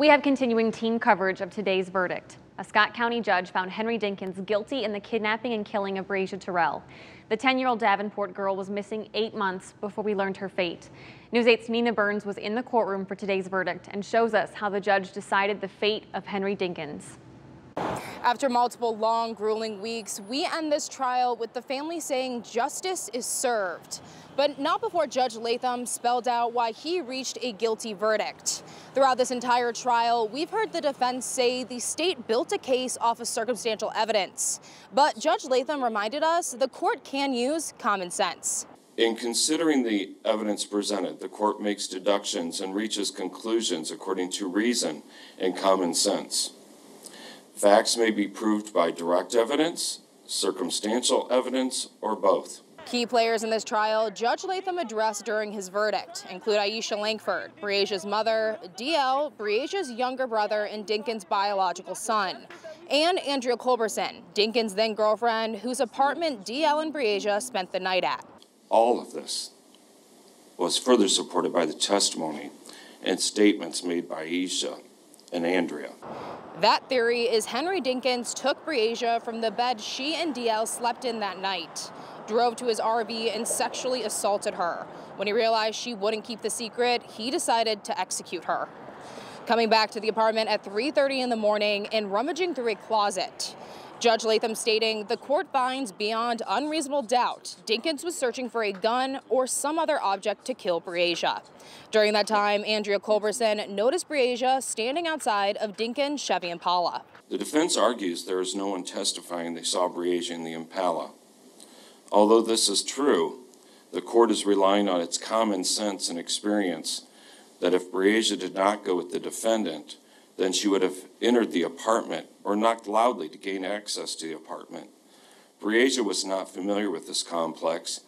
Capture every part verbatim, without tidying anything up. We have continuing team coverage of today's verdict. A Scott County judge found Henry Dinkins guilty in the kidnapping and killing of Breasia Terrell. The ten-year-old Davenport girl was missing eight months before we learned her fate. News eight's Nina Burns was in the courtroom for today's verdict and shows us how the judge decided the fate of Henry Dinkins. After multiple long, grueling weeks, we end this trial with the family saying justice is served, but not before Judge Latham spelled out why he reached a guilty verdict. Throughout this entire trial, we've heard the defense say the state built a case off of circumstantial evidence, but Judge Latham reminded us the court can use common sense. In considering the evidence presented, the court makes deductions and reaches conclusions according to reason and common sense. Facts may be proved by direct evidence, circumstantial evidence, or both. Key players in this trial Judge Latham addressed during his verdict include Aisha Lankford, Breasia's mother, D L, Breasia's younger brother, and Dinkins' biological son, and Andrea Culberson, Dinkins' then-girlfriend, whose apartment D L and Breasia spent the night at. All of this was further supported by the testimony and statements made by Aisha and Andrea. That theory is Henry Dinkins took Breasia from the bed she and D L slept in that night, drove to his R V, and sexually assaulted her. When he realized she wouldn't keep the secret, he decided to execute her. Coming back to the apartment at three thirty in the morning and rummaging through a closet, Judge Latham stating the court finds beyond unreasonable doubt Dinkins was searching for a gun or some other object to kill Breasia. During that time, Andrea Culberson noticed Breasia standing outside of Dinkins' Chevy Impala. The defense argues there is no one testifying they saw Breasia in the Impala. Although this is true, the court is relying on its common sense and experience that if Breasia did not go with the defendant, then she would have entered the apartment or knocked loudly to gain access to the apartment. Breasia was not familiar with this complex.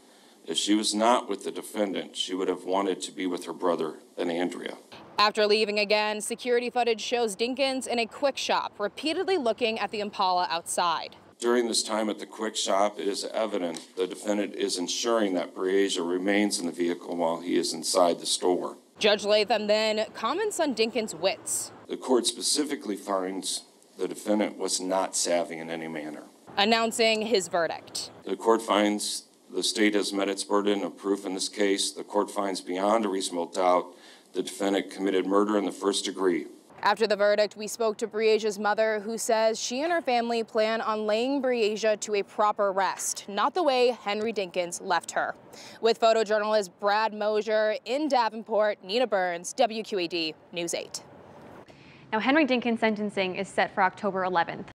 If she was not with the defendant, she would have wanted to be with her brother and Andrea. After leaving again, security footage shows Dinkins in a quick shop, repeatedly looking at the Impala outside. During this time at the quick shop, it is evident the defendant is ensuring that Breasia remains in the vehicle while he is inside the store. Judge Latham then comments on Dinkins' wits. The court specifically finds the defendant was not savvy in any manner. Announcing his verdict, the court finds the state has met its burden of proof in this case. The court finds beyond a reasonable doubt the defendant committed murder in the first degree. After the verdict, we spoke to Breasia's mother, who says she and her family plan on laying Breasia to a proper rest, not the way Henry Dinkins left her. With photojournalist Brad Mosier in Davenport, Nina Burns, W Q A D News eight. Now, Henry Dinkins' sentencing is set for October eleventh.